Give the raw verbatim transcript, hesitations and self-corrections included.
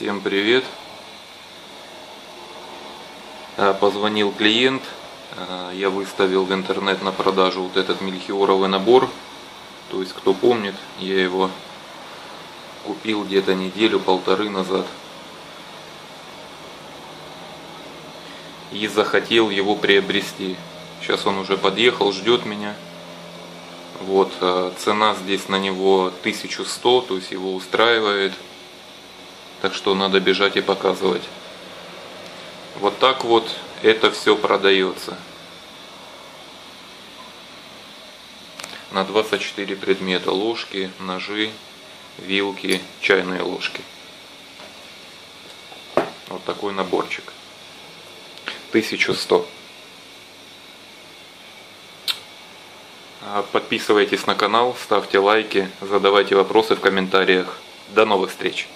Всем привет! Позвонил клиент, я выставил в интернет на продажу вот этот мельхиоровый набор. То есть, кто помнит, я его купил где-то неделю-полторы назад. И захотел его приобрести. Сейчас он уже подъехал, ждет меня. Вот, цена здесь на него тысяча сто, то есть его устраивает. Так что надо бежать и показывать. Вот так вот это все продается. На двадцать четыре предмета: ложки, ножи, вилки, чайные ложки. Вот такой наборчик. тысяча сто. Подписывайтесь на канал, ставьте лайки, задавайте вопросы в комментариях. До новых встреч!